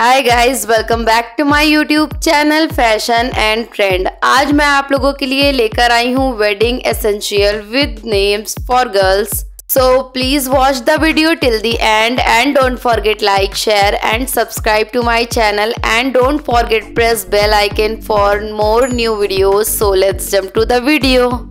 Hi guys, welcome back to my YouTube channel fashion and trend. आज मैं आप लोगों के लिए लेकर आई हूँ wedding essential with names for girls. So please watch the video till the end and don't forget like, share and subscribe to my channel and don't forget press bell icon for more new videos. So let's jump to the video.